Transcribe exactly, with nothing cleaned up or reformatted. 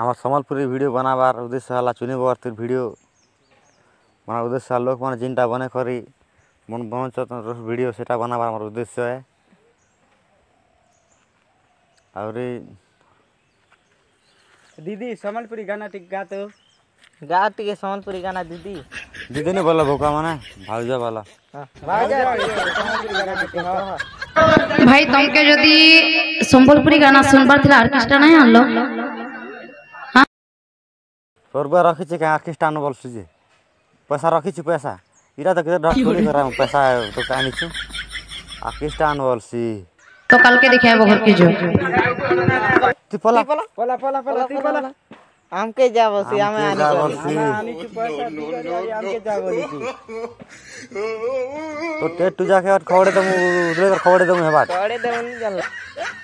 आम सम्बलपुरी भिडियो बनाबार उद्देश्य है चुनी बार भिडियो माना उद्देश्य लोक मैंने जिनटा बने खरी मन बन भिडियो से बनाबार उद्देश्य है। और दीदी सम्बलपुरी गाना टी गा तो गा टे सम्बलपुरी गाना दीदी दीदी ने बोला भोका माने भाजा वाला भाई तुमके जदि सम्बलपुरी गाना सुनबार थिला आर्केस्ट्रा नहीं आनलो हां सरबा रखी छे के आर्केस्ट्रा न बोलसु जे पैसा रखी छी पैसा इरा तो के ढक खोली करा पैसा तो कानी छी आर्केस्ट्रा न बोलसी तो कल के दिखाबो घर के जो तिपला पला पला पला तिपला हमके जाबो से हम आनी आनी आनी के पैसा हमके जाबो तो टेट तू जाके खवड़े दमु उधर खवड़े दमु हे बात खवड़े दमु जल्ला।